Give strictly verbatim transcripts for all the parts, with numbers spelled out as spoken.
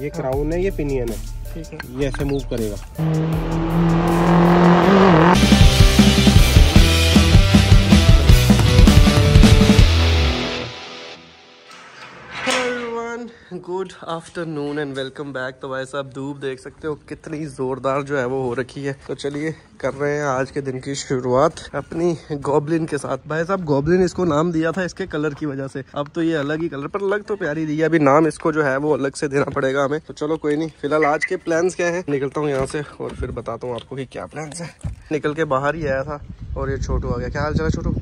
ये क्राउन है, ये पिनियन है, ठीक है, ये ऐसे मूव करेगा। Good afternoon and welcome back. तो भाई साहब धूप देख सकते हो कितनी ज़ोरदार जो है वो हो रखी है। तो चलिए कर रहे हैं आज के दिन की शुरुआत अपनी गॉब्लिन के साथ। भाई साहब गॉब्लिन इसको नाम दिया था इसके कलर की वजह से, अब तो ये अलग ही कलर, पर लग तो प्यारी दिया, अभी नाम इसको जो है वो अलग से देना पड़ेगा हमें। तो चलो कोई नहीं, फिलहाल आज के प्लान्स क्या हैं, निकलता हूँ यहाँ से और फिर बताता हूँ आपको कि क्या प्लान्स हैं। निकल के बाहर ही आया था और ये छोटू आ गया। क्या हाल चाल है छोटू,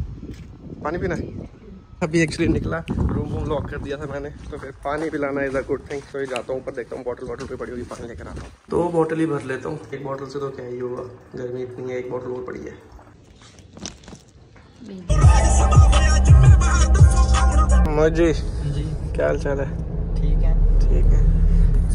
पानी पीना है? अभी एक्चुअली निकला, रूम वूम लॉक कर दिया था मैंने, तो फिर पानी पिलाना इज अ गुड थिंग। तो जाता हूँ ऊपर, देखता हूँ बॉटल बॉटल पे पड़ी होगी, पानी लेकर आता हूँ। दो बॉटल ही भर लेता हूँ, एक बॉटल से तो क्या ही होगा, गर्मी इतनी है, एक बॉटल और पड़ी है। मोजी जी क्या हाल चाल है? ठीक है ठीक है।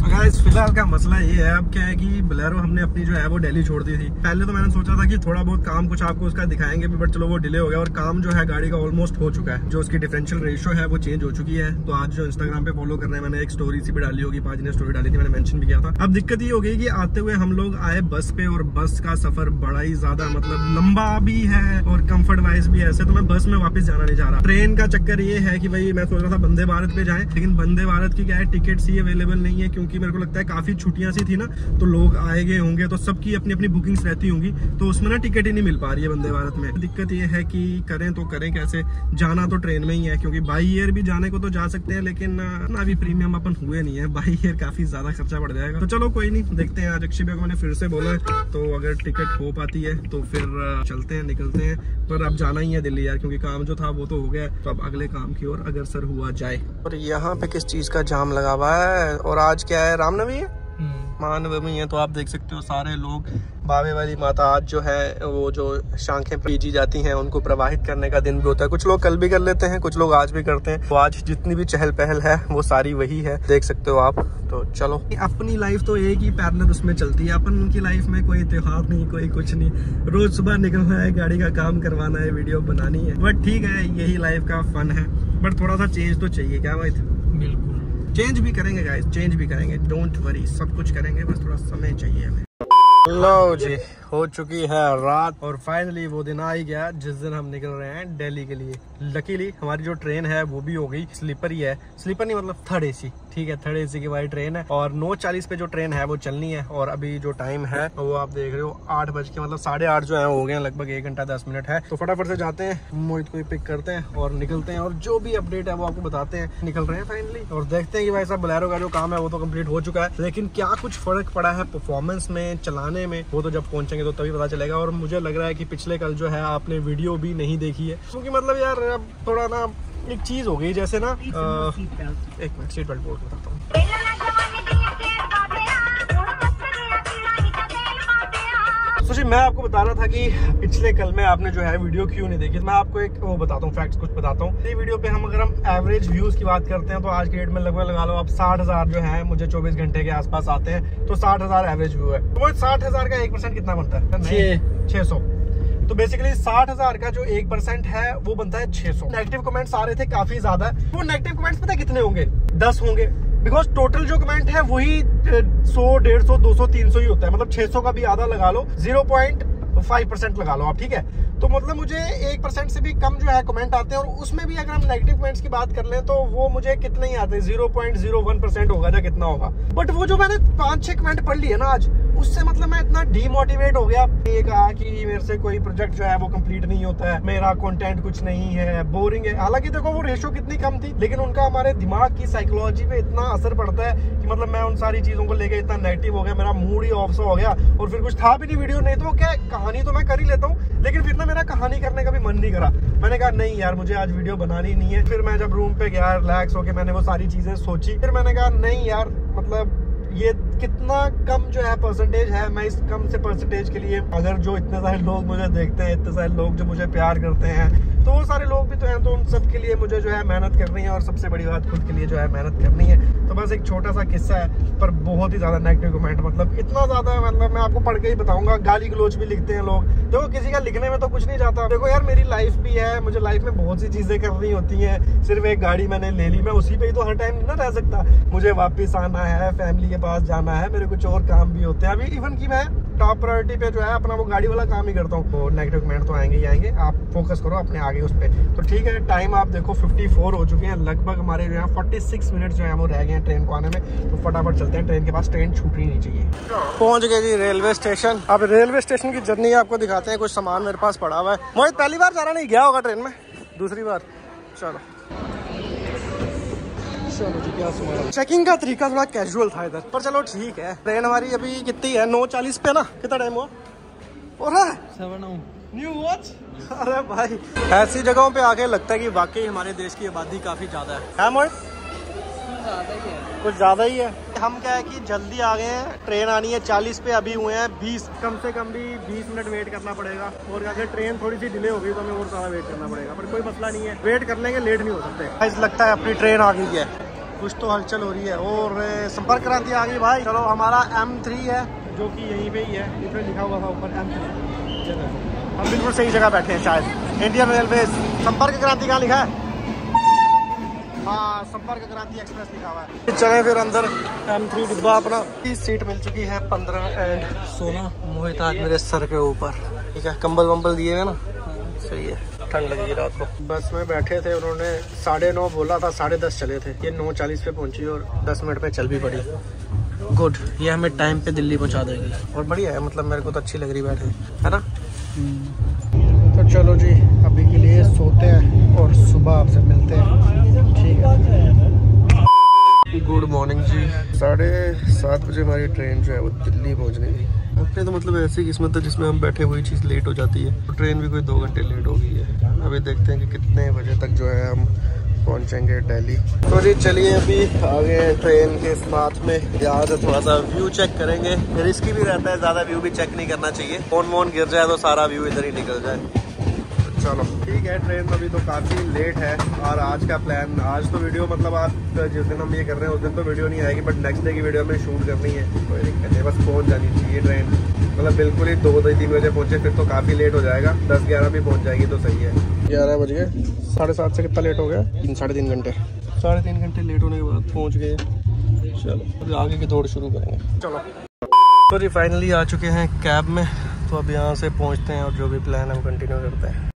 So guys, फिलहाल का मसला ये है, अब क्या है कि बोलेरो हमने अपनी जो है वो दिल्ली छोड़ दी थी। पहले तो मैंने सोचा था कि थोड़ा बहुत काम कुछ आपको उसका दिखाएंगे भी, बट चलो वो डिले हो गया और काम जो है गाड़ी का ऑलमोस्ट हो चुका है, जो उसकी डिफरेंशियल रेशियो है वो चेंज हो चुकी है। तो आज जो इंस्टाग्राम पे फॉलो करना है, मैंने एक स्टोरी सी भी डाली होगी, पाँच ने स्टोरी डाली थी, मैंने मेंशन भी किया था। अब दिक्कत ये हो गई कि आते हुए हम लोग आए बस पे, और बस का सफर बड़ा ही ज्यादा मतलब लंबा भी है और कम्फर्ट वाइज भी ऐसे, तो मैं बस में वापस जाना नहीं चाह रहा। ट्रेन का चक्कर ये है कि भाई मैं सोच रहा था वंदे भारत पे जाए, लेकिन वंदे भारत की क्या है टिकट्स ही अवेलेबल नहीं है, क्योंकि मेरे को लगता है काफी छुट्टियां सी थी ना, तो लोग आए गए होंगे, तो सबकी अपनी अपनी बुकिंग्स रहती होंगी, तो उसमें ना टिकट ही नहीं मिल पा रही है वंदे भारत में। दिक्कत ये है कि करें तो करें कैसे, जाना तो ट्रेन में ही है, क्योंकि बाई एयर भी जाने को तो जा सकते हैं, लेकिन ना अभी प्रीमियम अपन हुए नहीं है, बाई एयर काफी ज्यादा खर्चा बढ़ जाएगा। तो चलो कोई नहीं, देखते हैं। आज अक्षय भाई को मैंने फिर से बोला है, तो अगर टिकट हो पाती है तो फिर चलते हैं, निकलते हैं, पर अब जाना ही है दिल्ली यार, क्योंकि काम जो था वो तो हो गया, तो अब अगले काम की ओर अग्रसर हुआ जाए। और यहाँ पे किस चीज का जाम लगा हुआ है, और आज क्या है, रामनवमी है, महानवमी है, तो आप देख सकते हो सारे लोग बाबे वाली माता आज जो है वो जो शाखें पीजी जाती हैं उनको प्रवाहित करने का दिन भी होता है। कुछ लोग कल भी कर लेते हैं, कुछ लोग आज भी करते हैं, तो आज जितनी भी चहल पहल है वो सारी वही है, देख सकते हो आप। तो चलो, अपनी लाइफ तो एक ही पैरलर उसमें चलती है, अपन की लाइफ में कोई त्योहार नहीं, कोई कुछ नहीं, रोज सुबह निकलना है, गाड़ी का काम करवाना है, वीडियो बनानी है, बट ठीक है, यही लाइफ का फन है, बट थोड़ा सा चेंज तो चाहिए। क्या भाई, बिल्कुल चेंज भी करेंगे गाइस, चेंज भी करेंगे, डोंट वरी, सब कुछ करेंगे, बस थोड़ा समय चाहिए हमें। लो जी, हो चुकी है रात और फाइनली वो दिन आ ही गया जिस दिन हम निकल रहे हैं दिल्ली के लिए। लकीली हमारी जो ट्रेन है वो भी हो गई, स्लीपर ही है, स्लीपर नहीं मतलब थर्ड एसी, ठीक है, थर्ड एसी की हमारी ट्रेन है, और नौ चालीस पे जो ट्रेन है वो चलनी है। और अभी जो टाइम है वो आप देख रहे हो आठ बज के मतलब साढ़े आठ जो है हो गए, लगभग एक घंटा दस मिनट है। तो फटाफट से जाते हैं, मोहित को पिक करते हैं और निकलते हैं, और जो भी अपडेट है वो आपको बताते हैं। निकल रहे हैं फाइनली, और देखते हैं कि भाई साहब बोलेरो का जो काम है वो तो कम्प्लीट हो चुका है, लेकिन क्या कुछ फर्क पड़ा है परफॉर्मेंस में, चलाने में, वो तो जब पहुंचेंगे तो तभी पता चलेगा। और मुझे लग रहा है कि पिछले कल जो है आपने वीडियो भी नहीं देखी है, क्योंकि मतलब यार अब थोड़ा ना एक चीज हो गई, जैसे ना आ, एक मिनट सीट बेल्ट बोल बताता हूँ। तो जी मैं आपको बता रहा था कि पिछले कल में आपने जो है वीडियो क्यों नहीं देखी, मैं आपको एक वो बताता हूँ, फैक्ट्स कुछ बताता हूँ। ये वीडियो पे हम अगर हम एवरेज व्यूज की बात करते हैं तो आज के डेट में लगभग लगा लो आप साठ हज़ार जो है मुझे चौबीस घंटे के आसपास आते हैं, तो साठ हज़ार एवरेज व्यू है। तो साठ हज़ार का एक परसेंट कितना बनता है? छः सौ। तो बेसिकली साठ हजार का जो एक परसेंट है वो बनता है छह सौ। नेगेटिव कमेंट्स आ रहे थे काफी ज्यादा, वो नेगेटिव कमेंट्स पता है कितने होंगे? दस होंगे, बिकॉज टोटल जो कमेंट है वही सौ डेढ़ सौ दो सौ तीन सौ ही होता है, मतलब छह सौ का भी आधा लगा लो, जीरो पॉइंट फाइव परसेंट लगा लो आप, ठीक है। तो मतलब मुझे एक परसेंट से भी कम जो है कमेंट आते हैं, और उसमें भी अगर हम नेगेटिव कमेंट्स की बात कर लें तो वो मुझे कितने ही आते हैं, zero point zero one percent होगा या कितना होगा। बट वो जो मैंने पांच छह कमेंट पढ़ लिए ना आज, उससे मतलब मैं इतना डीमोटिवेट हो गया, ये कहा कि मेरे से कोई प्रोजेक्ट जो है वो कंप्लीट नहीं होता है, मेरा कंटेंट कुछ नहीं है, बोरिंग है। हालांकि देखो वो रेशो कितनी कम थी, लेकिन उनका हमारे दिमाग की साइकोलॉजी पे इतना असर पड़ता है कि मतलब मैं उन सारी चीजों को लेकर इतना नेगेटिव हो गया, मेरा मूड ही ऑफ सा हो गया, और फिर कुछ था भी नहीं वीडियो, नहीं तो क्या कहानी तो मैं कर ही लेता हूँ, लेकिन फिर ना मेरा कहानी करने का भी मन नहीं करा। मैंने कहा नहीं यार, मुझे आज वीडियो बनानी नहीं है। फिर मैं जब रूम पे गया रिलैक्स होके मैंने वो सारी चीजें सोची, फिर मैंने कहा नहीं यार, मतलब ये कितना कम जो है परसेंटेज है। मैं इस कम से परसेंटेज के लिए, अगर जो इतने सारे लोग मुझे देखते हैं, इतने सारे लोग जो मुझे प्यार करते हैं, तो वो सारे लोग भी तो हैं, तो उन सब के लिए मुझे जो है मेहनत करनी है। और सबसे बड़ी बात, खुद के लिए जो है मेहनत करनी है। तो बस एक छोटा सा किस्सा है, पर बहुत ही ज़्यादा नेगेटिव कमेंट, मतलब इतना ज़्यादा, मतलब मैं आपको पढ़ के ही बताऊँगा। गाली गलोच भी लिखते हैं लोग। देखो, किसी का लिखने में तो कुछ नहीं जाता। देखो यार, मेरी लाइफ भी है, मुझे लाइफ में बहुत सी चीज़ें करनी होती हैं। सिर्फ एक गाड़ी मैंने ले ली, मैं उसी पर ही तो हर टाइम नहीं ना रह सकता। मुझे वापस आना है, फैमिली के पास जाना है, मेरे कुछ और काम भी होते हैं। अभी इवन कि मैं टॉप प्रायोरिटी पे जो है अपना वो गाड़ी वाला काम ही करता हूँ। तो नेगेटिव कमेंट तो आएंगे ही आएंगे, आप फोकस करो अपने आगे उस पर। तो ठीक है, टाइम आप देखो चौवन हो चुके हैं लगभग। हमारे जो है छियालीस मिनट जो है वो रह गए हैं ट्रेन को आने में। तो फटाफट चलते हैं ट्रेन के पास, ट्रेन छूटनी नहीं चाहिए। पहुँच गए जी रेलवे स्टेशन। अब रेलवे स्टेशन की जर्नी आपको दिखाते हैं। कुछ सामान मेरे पास पड़ा हुआ है। मोहित पहली बार जाना नहीं गया होगा ट्रेन में, दूसरी बार। चलो चेकिंग का तरीका थोड़ा कैजुअल था इधर पर, चलो ठीक है। ट्रेन हमारी अभी कितनी है? नौ चालीस पे ना। कितना टाइम हुआ? New watch. अरे भाई, ऐसी जगहों पे आके लगता है कि वाकई हमारे देश की आबादी काफी ज्यादा है। मोहित कुछ ज्यादा ही है। हम क्या है कि जल्दी आ गए हैं, ट्रेन आनी है चालीस पे, अभी हुए हैं बीस। कम से कम भी बीस मिनट वेट करना पड़ेगा। और अगर ट्रेन थोड़ी सी डिले हो गई तो हमें और ज्यादा वेट करना पड़ेगा, पर कोई मसला नहीं है, वेट कर लेंगे, लेट नहीं हो सकते। ऐसा लगता है अपनी ट्रेन आ गई है। कुछ तो हलचल हो रही है। और संपर्क क्रांति आ गई भाई। चलो, हमारा एम थ्री है जो कि यहीं पे ही है। इसमें लिखा हुआ था ऊपर एम थ्री जगह। हम बिल्कुल सही जगह बैठे हैं शायद। इंडियन रेलवे संपर्क क्रांति कहाँ लिखा है? हाँ, संपर्क क्रांति एक्सप्रेस लिखा हुआ है। चले फिर अंदर एम थ्री डिब्बा अपना। सीट मिल चुकी है पंद्रह एंड सोलह। मोहित आज मेरे सर के ऊपर। ठीक है, कम्बल वम्बल दिएगा ना? सही है, ठंड लगी रात को। बस में बैठे थे, उन्होंने साढ़े नौ बोला था, साढ़े दस चले थे। ये नौ चालीस पे पहुंची और दस मिनट पे चल भी पड़ी। गुड, ये हमें टाइम पे दिल्ली पहुंचा देगी। और बढ़िया है, मतलब मेरे को तो अच्छी लग रही बैठे, है ना। तो चलो जी, अभी के लिए सोते हैं और सुबह आपसे मिलते हैं, ठीक है। गुड मॉर्निंग जी। साढ़े सात बजे हमारी ट्रेन जो है वो दिल्ली पहुँचने की। अपने तो मतलब ऐसी किस्मत है जिसमें हम बैठे हुई चीज़ लेट हो जाती है। ट्रेन भी कोई दो घंटे लेट हो गई है। अभी देखते हैं कि कितने बजे तक जो है हम पहुंचेंगे दिल्ली। तो जी चलिए, अभी आगे ट्रेन के साथ में यहाँ से थोड़ा सा व्यू चेक करेंगे। रिस्की भी रहता है, ज़्यादा व्यू भी चेक नहीं करना चाहिए। फोन वोन गिर जाए तो सारा व्यू इधर ही निकल जाए। चलो ठीक है, ट्रेन अभी तो काफ़ी लेट है। और आज का प्लान, आज तो वीडियो, मतलब आज जिस दिन हम ये कर रहे हैं उस दिन तो वीडियो नहीं आएगी, बट नेक्स्ट डे की वीडियो हमें शूट करनी है। कोई दिक्कत नहीं, बस पहुंच जानी चाहिए ट्रेन। मतलब बिल्कुल ही दो बजे तीन बजे पहुंचे फिर तो काफ़ी लेट हो जाएगा। दस ग्यारह भी पहुंच जाएगी तो सही है। ग्यारह बज गए, साढ़े सात से कितना लेट हो गया? साढ़े तीन घंटे साढ़े तीन घंटे लेट होने के बाद पहुँच गए। चलो आगे की दौड़ शुरू करेंगे। चलो तो जी फाइनली आ चुके हैं कैब में। तो अब यहाँ से पहुँचते हैं और जो भी प्लान है वो कंटिन्यू करते हैं।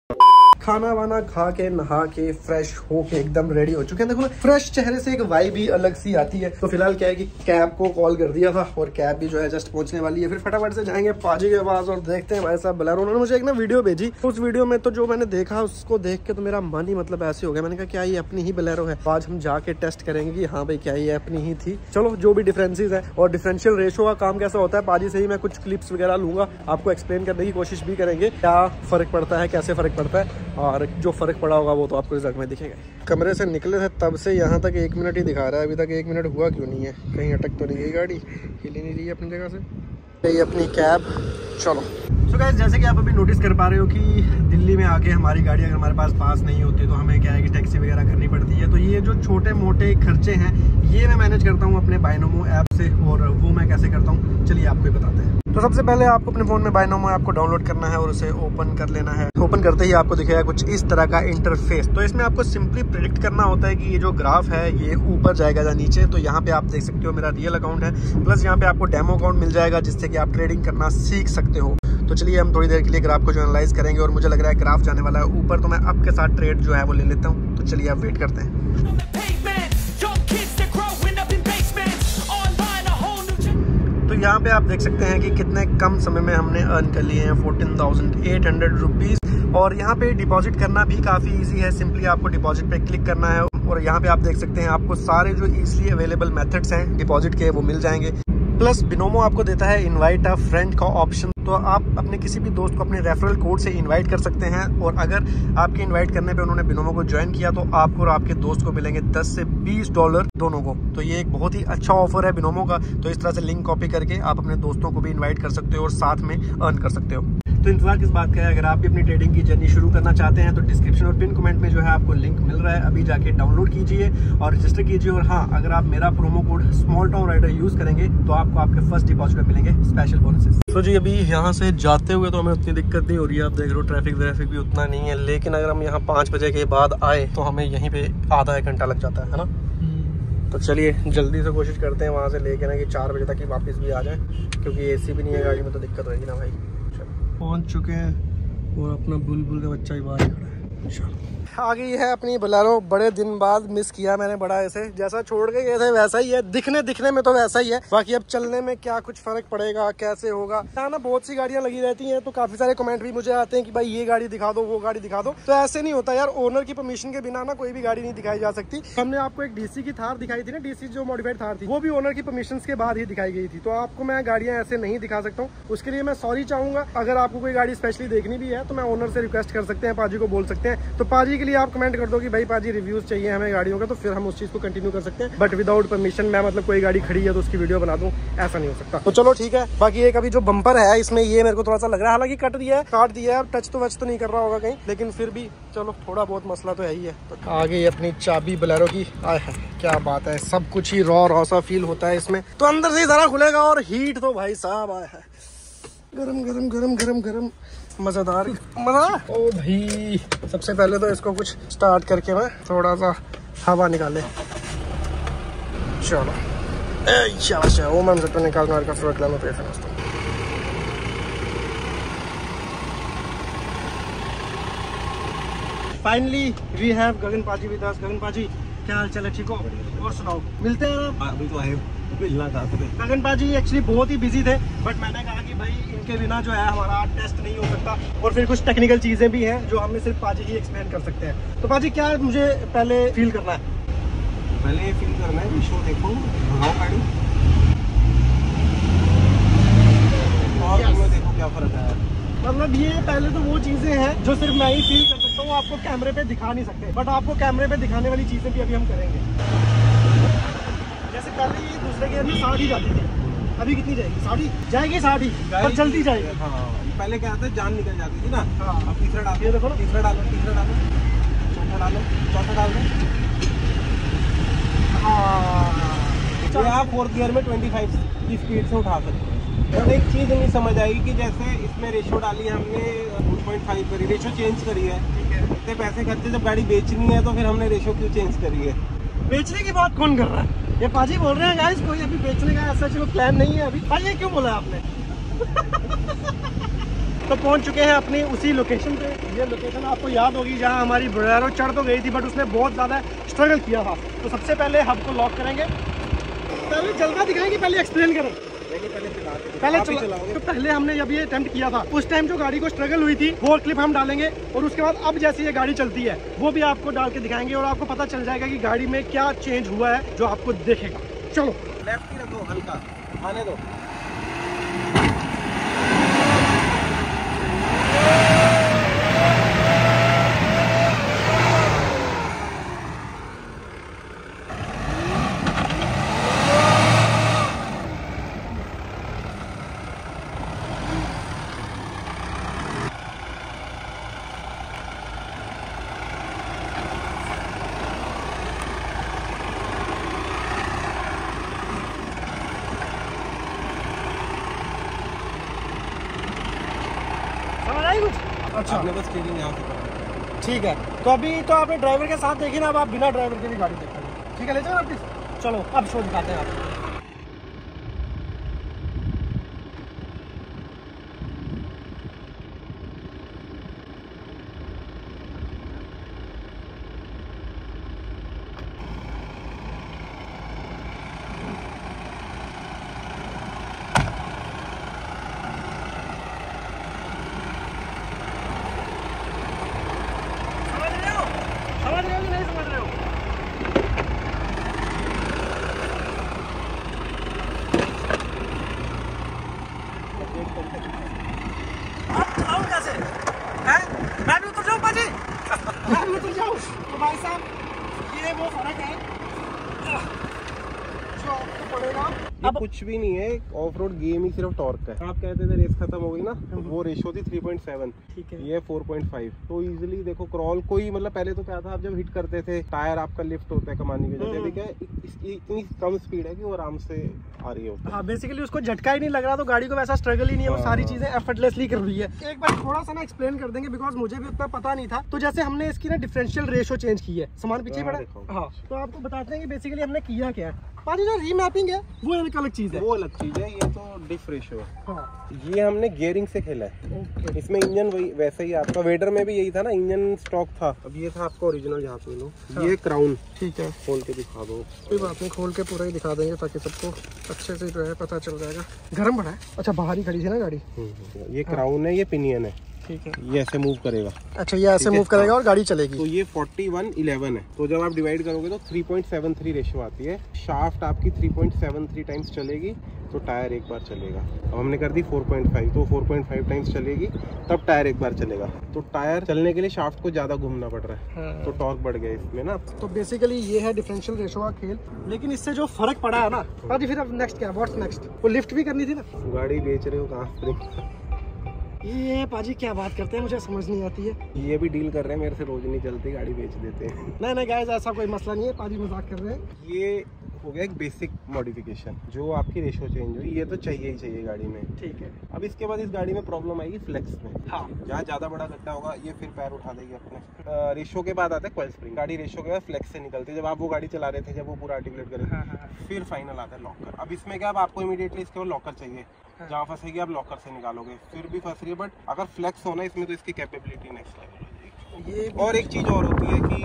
खाना वाना खा के, नहा के, फ्रेश होके एकदम रेडी हो चुके हैं। देखो ना, फ्रेश चेहरे से एक वाइब भी अलग सी आती है। तो फिलहाल क्या है कि कैब को कॉल कर दिया था और कैब भी जो है जस्ट पहुंचने वाली है। फिर फटाफट से जाएंगे पाजी के पास और देखते हैं भाई साहब बोलेरो। उन्होंने मुझे एक ना वीडियो भेजी, उस वीडियो में तो जो मैंने देखा उसको देख के तो मेरा मन ही मतलब ऐसे हो गया। मैंने कहा क्या ये अपनी ही बोलेरो है? आज हम जाके टेस्ट करेंगे कि हाँ भाई क्या ये अपनी ही थी। चलो, जो भी डिफरेंसेज है और डिफरेंशियल रेशो का काम कैसा होता है, पाजी से ही मैं कुछ क्लिप्स वगैरह लूंगा, आपको एक्सप्लेन करने की कोशिश भी करेंगे क्या फर्क पड़ता है, कैसे फर्क पड़ता है। और जो फ़र्क पड़ा होगा वो तो आपको रिजल्ट में दिखेगा। कमरे से निकले थे तब से यहाँ तक एक मिनट ही दिखा रहा है। अभी तक एक मिनट हुआ क्यों नहीं है? कहीं अटक तो नहीं गई गाड़ी? हिली नहीं रही है अपनी जगह से ये अपनी कैब। चलो सो गाइस, जैसे कि आप अभी नोटिस कर पा रहे हो कि दिल्ली में आके हमारी गाड़ी अगर हमारे पास पास नहीं होती तो हमें क्या है कि टैक्सी वगैरह करनी पड़ती है। तो ये जो छोटे मोटे खर्चे हैं ये मैं मैनेज करता हूँ अपने बाइनोमो ऐप से। और वो मैं कैसे करता हूँ चलिए आपको बताते हैं। तो सबसे पहले आपको अपने फ़ोन में बाइनोमो ऐप को डाउनलोड करना है और उसे ओपन कर लेना है। ओपन करते ही आपको दिखेगा कुछ इस तरह का इंटरफेस। तो इसमें आपको सिंपली प्रेडिक्ट करना होता है कि ये जो ग्राफ है ये ऊपर जाएगा या नीचे। तो यहाँ पे आप देख सकते हो मेरा रियल अकाउंट है, प्लस यहाँ पे आपको डेमो अकाउंट मिल जाएगा जिससे कि आप ट्रेडिंग करना सीख सकते हो। तो चलिए हम थोड़ी देर के लिए ग्राफ को जो एनालाइज करेंगे और मुझे लग रहा है ग्राफ जाने वाला है ऊपर, तो मैं अप के साथ ट्रेड जो है वो ले लेता हूँ। तो चलिए आप वेट करते हैं। तो यहाँ पे आप देख सकते हैं कि कितने कम समय में हमने अर्न कर लिए हैं fourteen thousand eight hundred rupees. और यहाँ पे डिपॉजिट करना भी काफ़ी इजी है। सिंपली आपको डिपॉजिट पे क्लिक करना है और यहाँ पे आप देख सकते हैं आपको सारे जो इजीली अवेलेबल मेथड्स हैं डिपॉजिट के वो मिल जाएंगे। प्लस बिनोमो आपको देता है इनवाइट अ फ्रेंड का ऑप्शन, तो आप अपने किसी भी दोस्त को अपने रेफरल कोड से इनवाइट कर सकते हैं। और अगर आपके इनवाइट करने पे उन्होंने बिनोमो को ज्वाइन किया तो आपको और आपके दोस्त को मिलेंगे दस से बीस डॉलर दोनों को। तो ये एक बहुत ही अच्छा ऑफर है बिनोमो का। तो इस तरह से लिंक कॉपी करके आप अपने दोस्तों को भी इन्वाइट कर सकते हो और साथ में अर्न कर सकते हो। तो इंतजार किस बात का है, अगर आप भी अपनी ट्रेडिंग की जर्नी शुरू करना चाहते हैं तो डिस्क्रिप्शन और पिन कमेंट में जो है आपको लिंक मिल रहा है, अभी जाके डाउनलोड कीजिए और रजिस्टर कीजिए। और हाँ, अगर आप मेरा promo code small town rider use करेंगे तो आपको आपके फर्स्ट डिपॉजिट में मिलेंगे स्पेशल बोनसेस। तो जी अभी यहाँ से जाते हुए तो हमें उतनी दिक्कत नहीं हो रही है, आप देख रहे हो ट्रैफिक व्रैफिक भी उतना नहीं है, लेकिन अगर हम यहाँ पाँच बजे के बाद आए तो हमें यहीं पे आधा एक घंटा लग जाता है ना। तो चलिए जल्दी से कोशिश करते हैं वहाँ से लेके ना कि चार बजे तक ही वापस भी आ जाएं, क्योंकि एसी भी नहीं है गाड़ी में तो दिक्कत होगी ना भाई। चलो पहुँच चुके हैं और अपना बुलबुल का बच्चा ही बाहर खड़ा है। चलो आ गई है अपनी बोलेरो, बड़े दिन बाद मिस किया मैंने बड़ा, ऐसे जैसा छोड़ के गए थे वैसा ही है, दिखने दिखने में तो वैसा ही है, बाकी अब चलने में क्या कुछ फर्क पड़ेगा, कैसे होगा यहाँ ना। बहुत सी गाड़ियाँ लगी रहती हैं तो काफी सारे कमेंट भी मुझे आते हैं कि भाई ये गाड़ी दिखा दो, वो गाड़ी दिखा दो, तो ऐसे नहीं होता यार, ओनर की परमिशन के बिना ना कोई भी गाड़ी नहीं दिखाई जा सकती। हमने आपको एक डीसी की थार दिखाई थी ना, डीसी जो मॉडिफाइड थार थी, वो भी ओनर की परमिशन के बाद ही दिखाई गई थी। तो आपको मैं गाड़ियाँ ऐसे नहीं दिखा सकता हूँ, उसके लिए मैं सॉरी चाहूंगा। अगर आपको कोई गाड़ी स्पेशली देखनी भी है तो मैं ओनर से रिक्वेस्ट कर सकते हैं, पाजी को बोल सकते हैं, तो पाजी के लिए आप कमेंट कर दो कि भाई पाजी रिव्यूज चाहिए हमें गाड़ियों का, तो फिर हम उस चीज को कंटिन्यू कर सकते हैं। बट विदाउट परमिशन मैं मतलब कोई गाड़ी खड़ी है तो उसकी वीडियो बना दूं, ऐसा नहीं हो सकता। तो चलो ठीक है। बाकी एक अभी जो बम्पर है इसमें ये मेरे को थोड़ा सा लग रहा है, हालांकि कट दिया है, काट दिया है, टच तो वच तो नहीं कर रहा होगा कहीं, लेकिन फिर भी चलो थोड़ा बहुत मसला तो है ही है। तो आगे अपनी चाबी बोलेरो की, आय हाय क्या बात है, सब कुछ ही रॉ रॉ सा फील होता है इसमें, तो अंदर से ही सारा खुलेगा। और हीट तो भाई साहब आया है, गरम गरम गरम गरम गरम मज़ेदार मज़ा। ओ भाई सबसे पहले तो इसको कुछ स्टार्ट करके मैं थोड़ा सा हवा निकाले। चलो अच्छा वो मैम जब निकालना का फ्लोर क्लाइम पे था दोस्तों। फाइनली वी हैव गगन पाजी विद अस। गगन पाजी क्या हाल चाल है, ठीक हो? और सुनाओ, मिलते हैं आप? अभी तो आए मिलना था। गगन पाजी एक्चुअली बहुत ही बिजी थे, बट मैंने कहा कि भाई इनके बिना जो है हमारा टेस्ट नहीं हो सकता, और फिर कुछ टेक्निकल चीजें भी हैं जो हमें सिर्फ पाजी ही एक्सप्लेन कर सकते हैं। तो पाजी क्या मुझे पहले फील करना है? पहले फील करना है शो देखो, भगाओ गाड़ी और yes. देखो क्या फर्क है। मतलब ये पहले तो वो चीजें हैं जो सिर्फ मैं ही फील कर सकता हूँ, आपको कैमरे पे दिखा नहीं सकते, बट आपको कैमरे पे दिखाने वाली चीजें भी अभी हम करेंगे। जैसे पहले ये दूसरे गेयर में साठ ही जाती थी, अभी कितनी जाएगी? साढ़ी जाएगी, साढ़ी पर जल्दी जाएगी। हाँ पहले क्या था, जान निकल जाती थी ना। हाँ अब तीसरा डालिए, देखो ना, तीसरा डालो, तीसरा डालो, चौथा डालो, चौथा डालो। हाँ आप फोर्थ गेयर में ट्वेंटी फाइव की स्पीड से उठा सकते हो। और एक चीज़ नहीं समझ आएगी कि जैसे इसमें रेशो डाली है हमने टू पॉइंट फाइव करी, रेशो चेंज करी है, इतने पैसे खर्चे, जब गाड़ी बेचनी है तो फिर हमने रेशो क्यों चेंज करी है? बेचने की बात कौन कर रहा है? ये पाजी बोल रहे हैं गाइस, कोई अभी बेचने का ऐसा कोई प्लान नहीं है अभी। भाई ये क्यों बोला आपने? तो पहुंच चुके हैं अपनी उसी लोकेशन पे। ये लोकेशन आपको याद होगी जहां हमारी बोलेरो चढ़ तो गई थी, बट उसने बहुत ज़्यादा स्ट्रगल किया था। तो सबसे पहले हब को लॉक करेंगे। पहले जल्दा दिखाएंगे, पहले एक्सप्लेन करें, पहले पहले चला तो पहले हमने जब ये अटेम्प्ट किया था उस टाइम जो गाड़ी को स्ट्रगल हुई थी वो क्लिप हम डालेंगे, और उसके बाद अब जैसे ये गाड़ी चलती है वो भी आपको डाल के दिखाएंगे, और आपको पता चल जाएगा कि गाड़ी में क्या चेंज हुआ है जो आपको देखेगा। चलो लेफ्ट ही रखो, हल्का आने दो। अच्छा आपने बस स्टीयरिंग यहाँ से करना, ठीक है? तो अभी तो आपने ड्राइवर के साथ देखी ना, अब आप बिना ड्राइवर के भी गाड़ी देख सकते, ठीक है? ले जाओ आप, चलो अब शो दिखाते हैं आप। तो भाई साहब ये वो फर्क है जो आपको पड़ेगा। ये कुछ भी नहीं है, ऑफ रोड गेम ही सिर्फ टॉर्क का है। आप कहते थे रेस खत्म हो गई ना, तो वो रेशो थी थ्री पॉइंट सेवन, ठीक है, ये फोर पॉइंट फाइव। तो इजीली देखो क्रॉल कोई मतलब पहले तो क्या था, आप जब हिट करते थे टायर आपका लिफ्ट होता है कमानी की वजह से, ठीक है, इतनी कम स्पीड है कि वो आराम से आ रही होती है। हाँ, बेसिकली उसको झटका ही नहीं लग रहा, तो गाड़ी को वैसा स्ट्रगल ही नहीं है, वो सारी चीजें एफर्टलेसली कर रही है। एक बार थोड़ा सा ना एक्सप्लेन कर देंगे बिकॉज मुझे भी उतना पता नहीं था। तो जैसे हमने इसकी ना डिफरेंशियल रेशो चेंज की है, सामान पीछे पड़ा, हाँ, तो आपको बताते हैं कि बेसिकली हमने किया क्या है। बाकी जो रीमैपिंग है वो अलग अलग चीज है, वो अलग चीज है, ये तो डिफ रेशो है। हाँ। ये हमने गियरिंग से खेला है, okay। इसमें इंजन वही वैसे ही आपका वेडर में भी यही था ना, इंजन स्टॉक था। अब ये था आपका ओरिजिनल यहाँ पे लो, हाँ। ये क्राउन, ठीक है, खोल के दिखा दो, कोई बात नहीं, खोल के पूरा ही दिखा देंगे ताकि सबको अच्छे से जो है पता चल जाएगा। गर्म बड़ा है, अच्छा बाहर ही खड़ी थी ना गाड़ी। ये क्राउन है, ये पिनियन है, ठीक है, ये ऐसे मूव करेगा, अच्छा ये ऐसे मूव करेगा और गाड़ी चलेगी। तो ये फोर्टी वन इलेवन है, तो जब आप डिवाइड करोगे तो three point seven three ratio आती है। शाफ्ट आपकी three point seven three times चलेगी तो टायर एक बार चलेगा। अब हमने कर दी फोर पॉइंट फाइव, तो फोर पॉइंट फाइव टाइम्स चलेगी तब टायर एक बार चलेगा। तो टायर चलने के लिए शाफ्ट को ज्यादा घूमना पड़ रहा है, हाँ। तो टॉर्क बढ़ गया इसमें ना। तो बेसिकली ये है डिफरेंशियल रेशो का खेल, लेकिन इससे जो फर्क पड़ा है ना, बाकी फिर अब नेक्स्ट क्या, व्हाट्स नेक्स्ट? वो लिफ्ट भी करनी थी ना। गाड़ी बेच रहे हो कहाँ? ये पाजी क्या बात करते हैं, मुझे समझ नहीं आती है। ये भी डील कर रहे हैं मेरे से, रोज नहीं चलती गाड़ी बेच देते हैं। नहीं नहीं गाइस, ऐसा कोई मसला नहीं है, पाजी मजाक कर रहे हैं। ये हो गया एक बेसिक मॉडिफिकेशन, जो आपकी रेशो चेंज हुई, ये तो चाहिए ही चाहिए गाड़ी में, ठीक है। अब इसके बाद इस गाड़ी में प्रॉब्लम आएगी फ्लेक्स में, हाँ, जहाँ ज्यादा बड़ा गड्ढा होगा ये फिर पैर उठा देगी अपने। रेशो के बाद आता है कॉइल स्प्रिंग, गाड़ी रेशो के बाद फ्लेक्स से निकलती है। जब आप वो गाड़ी चला रहे थे, जब वो पूरा आर्टिकुलेट कर रहे थे, हाँ, हाँ। फिर फाइनल आता है लॉकर। अब इसमें क्या, अब आपको इमीडिएटली इसके बाद लॉकर चाहिए, हाँ। जहाँ फंसेगी आप लॉकर से निकालोगे, फिर भी फंस रही है, बट अगर फ्लेक्स होना इसमें तो इसकी कैपेबिलिटी नेक्स्ट लेवल है। ये और एक चीज़ और होती है कि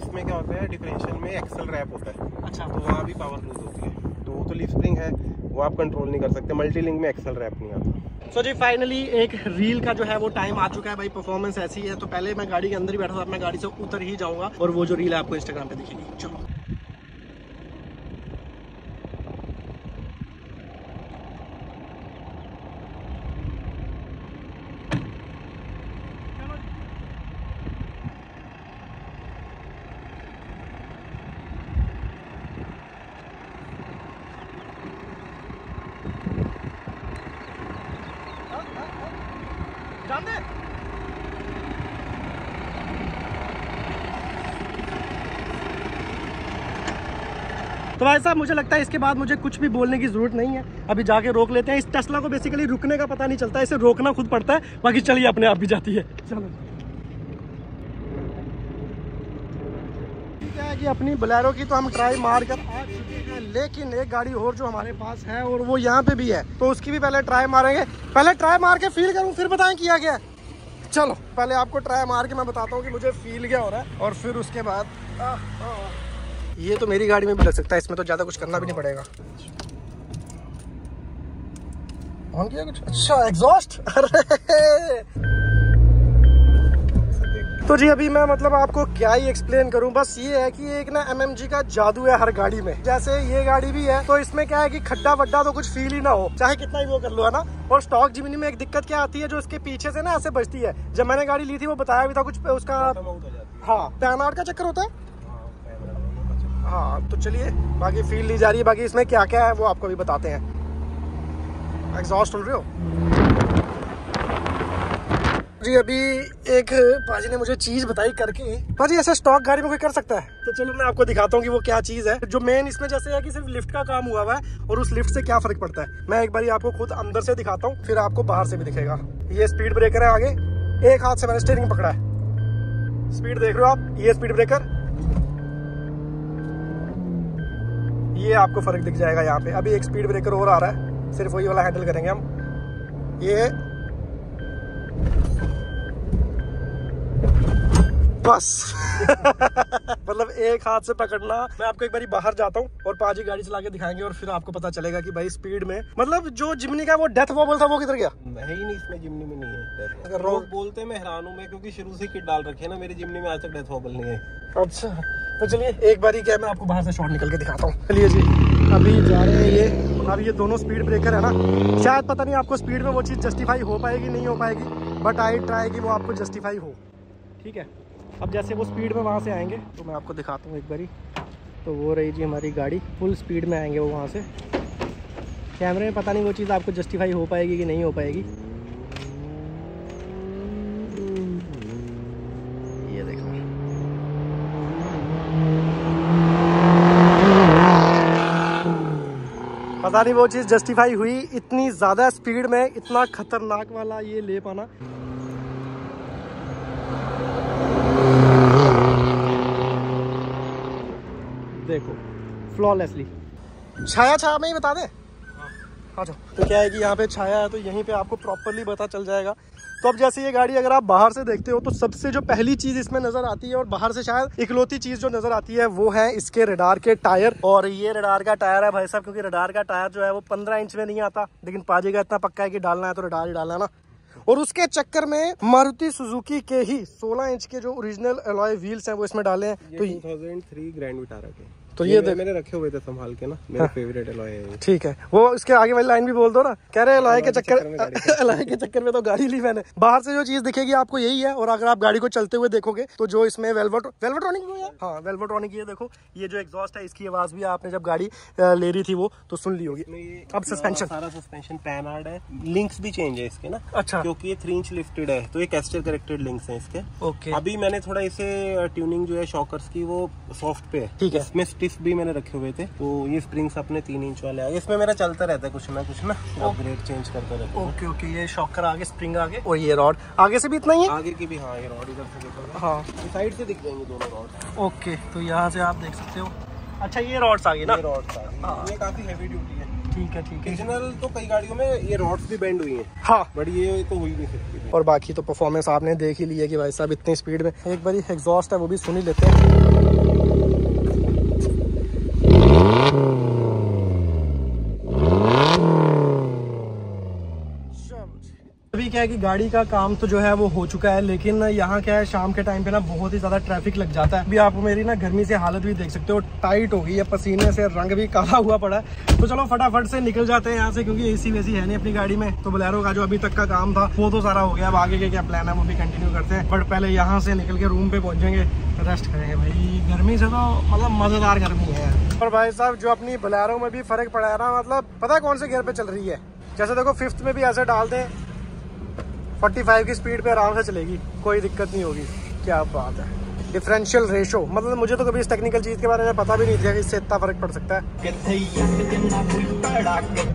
इसमें क्या होता है, डिफरेंशियल में एक्सल रैप होता है, अच्छा, तो वहाँ भी पावर लूज होती है, तो वो तो लिफ्ट स्प्रिंग है, वो आप कंट्रोल नहीं कर सकते। मल्टी लिंक में एक्सल रैप नहीं आता। सो so, जी फाइनली एक रील का जो है वो टाइम आ चुका है भाई। परफॉर्मेंस ऐसी है, तो पहले मैं गाड़ी के अंदर ही बैठा था, मैं गाड़ी से उतर ही जाऊँगा और वो जो रील है आपको इंस्टाग्राम पर दिखेगी। चलो तो भाई साहब मुझे लगता है इसके बाद मुझे कुछ भी बोलने की जरूरत नहीं है, अभी जाके रोक लेते हैं। इस टेस्ला को बेसिकली रुकने का पता नहीं चलता, इसे रोकना खुद पड़ता है, बाकी चलिए अपने आप भी जाती है। चलो ठीक है जी, अपनी बोलेरो की तो हम ट्राई मार कर आ चुके हैं, लेकिन एक गाड़ी और जो हमारे पास है और वो यहाँ पे भी है, तो उसकी भी पहले ट्राई मारेंगे। पहले ट्राई मार के फील करूँ, फिर बताएं किया गया। चलो पहले आपको ट्राई मार के मैं बताता हूँ कि मुझे फील क्या हो रहा है, और फिर उसके बाद ये तो मेरी गाड़ी में भी लग सकता है, इसमें तो ज़्यादा कुछ करना भी नहीं पड़ेगा। ऑन किया कुछ, अच्छा एग्जॉस्ट, अरे तो जी अभी मैं मतलब आपको क्या ही एक्सप्लेन करूं, बस ये है कि एक ना एमएमजी का जादू है हर गाड़ी में। जैसे ये गाड़ी भी है, तो इसमें क्या है कि खड्डा वड्डा तो कुछ फील ही ना हो, चाहे कितना ही वो कर लो, है ना। और स्टॉक जिमिनी में एक दिक्कत क्या आती है, जो इसके पीछे से ना ऐसे बजती है। जब मैंने गाड़ी ली थी वो बताया भी था कुछ उसका, हाँ, पैन आउट का चक्कर होता है, हाँ। तो चलिए बाकी फील ली जा रही है, बाकी इसमें क्या क्या है वो आपको भी बताते हैं। एग्जॉस्ट हो रहे हो जी। अभी एक पाजी ने मुझे चीज़ बताई करके, पाजी ऐसा स्टॉक गाड़ी में कोई कर सकता है, तो चलो मैं आपको दिखाता हूँ कि वो क्या चीज़ है। जो मेन इसमें जैसे है कि सिर्फ लिफ्ट का काम हुआ हुआ है, और उस लिफ्ट से क्या फ़र्क पड़ता है मैं एक बार आपको खुद अंदर से दिखाता हूँ, फिर आपको बाहर से भी दिखेगा। ये स्पीड ब्रेकर है आगे, एक हाथ से मैंने स्टीयरिंग पकड़ा है, स्पीड देख रहे हो आप, ये स्पीड ब्रेकर, ये आपको फर्क दिख जाएगा यहाँ पे। अभी एक स्पीड ब्रेकर और आ रहा है, सिर्फ वही वाला हैंडल करेंगे हम, ये बस। मतलब एक हाथ से पकड़ना। मैं आपको एक बारी बाहर जाता हूँ और पाजी गाड़ी चला के दिखाएंगे, और फिर आपको पता चलेगा कि भाई स्पीड में मतलब जो जिमनी का वो डेथ वॉबल था वो किधर गया। नहीं नहीं, इसमें जिमनी में नहीं है। अगर रोक बोलते मैं हैरान हूँ मैं, क्योंकि शुरू से किट डाल रखे ना, मेरी जिमनी में आज तक डेथ वॉबल नहीं है। अच्छा तो चलिए एक बारी क्या, मैं आपको बाहर से शॉट निकल के दिखाता हूँ। चलिए जी अभी जा रहे हैं ये, अब ये दोनों स्पीड ब्रेकर है ना, शायद पता नहीं आपको स्पीड में वो चीज़ जस्टिफाई हो पाएगी नहीं हो पाएगी, बट आई ट्राई कि वो आपको जस्टिफाई हो, ठीक है। अब जैसे वो स्पीड में वहाँ से आएंगे तो मैं आपको दिखाता हूँ एक बारी। तो वो रही जी हमारी गाड़ी, फुल स्पीड में आएंगे वो वहाँ से। कैमरे में पता नहीं वो चीज़ आपको जस्टिफाई हो पाएगी कि नहीं हो पाएगी। ये देखो पता नहीं वो चीज़ जस्टिफाई हुई, इतनी ज़्यादा स्पीड में इतना खतरनाक वाला ये ले पाना। देखो फ्लॉलेसली। छाया छाया में ही बता दे। हाँ जाओ, तो क्या है कि यहाँ पे छाया है तो यहीं पे आपको प्रॉपरली पता चल जाएगा। तो अब जैसे ये गाड़ी अगर आप बाहर से देखते हो तो सबसे जो पहली चीज़ इसमें नज़र आती है और बाहर से शायद इकलौती चीज़ जो नज़र आती है वो है इसके रडार के टायर। और ये रडार का टायर है भाई साहब, क्योंकि रडार का टायर जो है वो पंद्रह इंच में नहीं आता, लेकिन पाजी का इतना पक्का है कि डालना है तो रडार ही डालना ना। और उसके चक्कर में मारुति सुजुकी के ही सोलह इंच के जो ओरिजिनल अलॉय व्हील्स हैं वो इसमें डाले हैं। तो दो हज़ार तीन ग्रैंड विटारा के तो ये, ये मैंने रखे हुए थे संभाल के ना, मेरा फेवरेट अलॉय है। ठीक है, वो उसके आगे वाली लाइन भी बोल दो ना। कह रहे अलॉय के चक्कर अलॉय के चक्कर में तो गाड़ी ली मैंने। बाहर से जो चीज दिखेगी आपको यही है, और अगर आप गाड़ी को चलते हुए देखोगे तो जो इसमें वेल्वेट वेल्वेट्रॉनिक है। हाँ वेल्वेट्रॉनिक, ये देखो ये जो एग्जॉस्ट है इसकी आवाज भी आपने जब गाड़ी ले रही थी वो तो सुन ली होगी। अब सस्पेंशन, सारा सस्पेंशन पैनार्ड है, लिंक्स भी चेंज है इसके ना। अच्छा, क्योंकि ये थ्री इंच लिफ्टेड है तो ये कैस्टर करेक्टेड लिंक्स है इसके। ओके, अभी मैंने थोड़ा इसे ट्यूनिंग जो है शॉकर्स की वो सॉफ्ट पे है। ठीक है, इसमें भी मैंने रखे हुए थे। तो ये स्प्रिंग्स अपने तीन इंच वाले आगे, इसमें मेरा चलता रहता है कुछ ना कुछ ना अपग्रेड चेंज करता रहता है। ओके ओके, ये शॉकर आगे, स्प्रिंग आगे, और ये रॉड आगे से भी इतना ही है आगे की भी। हाँ ये रॉड इधर से देखो, हाँ साइड से दिख जाएंगे दोनों रॉड। ओके, तो यहाँ से आप देख सकते हो। अच्छा ये रॉड्स आगे ना, रॉड्स आगे, ये काफी हैवी ड्यूटी है। ठीक है ठीक है, ओरिजिनल तो कई गाड़ियों में ये रॉड्स भी बेंड हुई हैं। हाँ बट ये तो हुई नहीं सकती। और बाकी तो परफॉर्मेंस आपने देख ही ली है कि भाई साहब इतनी स्पीड में। एक बार एग्जॉस्ट है वो भी सुन ही लेते हैं। अभी क्या है कि गाड़ी का काम तो जो है वो हो चुका है, लेकिन यहाँ क्या है शाम के टाइम पे ना बहुत ही ज्यादा ट्रैफिक लग जाता है। अभी आप मेरी ना गर्मी से हालत भी देख सकते हो, टाइट हो गई है, पसीने से रंग भी काला हुआ पड़ा है। तो चलो फटाफट से निकल जाते हैं यहाँ से, क्योंकि एसी वैसी है नहीं अपनी गाड़ी में। तो बोलेरो का जो अभी तक का काम था वो तो सारा हो गया, अब आगे के क्या प्लान है वो भी कंटिन्यू करते हैं। बट पहले यहाँ से निकल के रूम पे पहुंचेंगे, रेस्ट करेंगे भाई, गर्मी से तो मतलब मजेदार गर्मी है। और भाई साहब जो अपनी बोलेरो में भी फर्क पड़ा है ना, मतलब पता है कौन से गियर पे चल रही है। जैसे देखो फिफ्थ में भी ऐसे डाल दें, पैंतालीस की स्पीड पे आराम से चलेगी, कोई दिक्कत नहीं होगी। क्या बात है, डिफरेंशियल रेशो, मतलब मुझे तो कभी इस टेक्निकल चीज के बारे में पता भी नहीं था कि इससे इतना फर्क पड़ सकता है।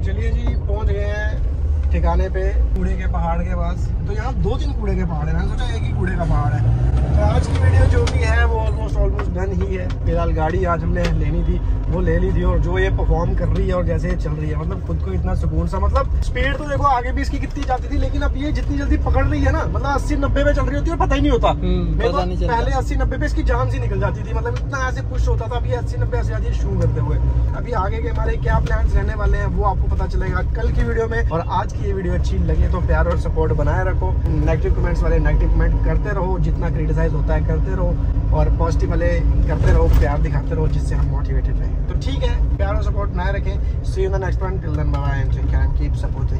चलिए जी पहुंच गए हैं ठिकाने पे, कूड़े के पहाड़ के पास। तो यहाँ दो तीन कूड़े के पहाड़ है, मैंने सोचा एक ही कूड़े का पहाड़ है। तो आज की वीडियो जो भी है वो ऑलमोस्ट ऑलमोस्ट डन ही है। फिलहाल गाड़ी आज हमने लेनी थी वो ले ली थी, और जो ये परफॉर्म कर रही है और जैसे ये चल रही है, मतलब खुद को इतना सुकून सा। मतलब स्पीड तो देखो आगे भी इसकी कितनी जाती थी, लेकिन अब ये जितनी जल्दी पकड़ रही है ना, मतलब अस्सी नब्बे पे चल रही होती है और पता ही नहीं होता। पहले अस्सी नब्बे पे इसकी जान सी निकल जाती थी, मतलब इतना ऐसे पुश होता था। अभी अस्सी नब्बे ऐसे जाती शुरू करते हुए। अभी आगे के हमारे क्या प्लान्स रहने वाले हैं वो आपको पता चलेगा कल की वीडियो में। और आज ये वीडियो अच्छी लगे तो प्यार और सपोर्ट बनाए रखो, नेगेटिव कमेंट्स वाले नेगेटिव कमेंट करते रहो, जितना क्रिटिसाइज होता है करते रहो, और पॉजिटिव वाले करते रहो, प्यार दिखाते रहो, जिससे हम मोटिवेटेड रहें। तो ठीक है, प्यार और सपोर्ट बनाए रखें। See you in the next one, till then bye bye and take care and keep supporting.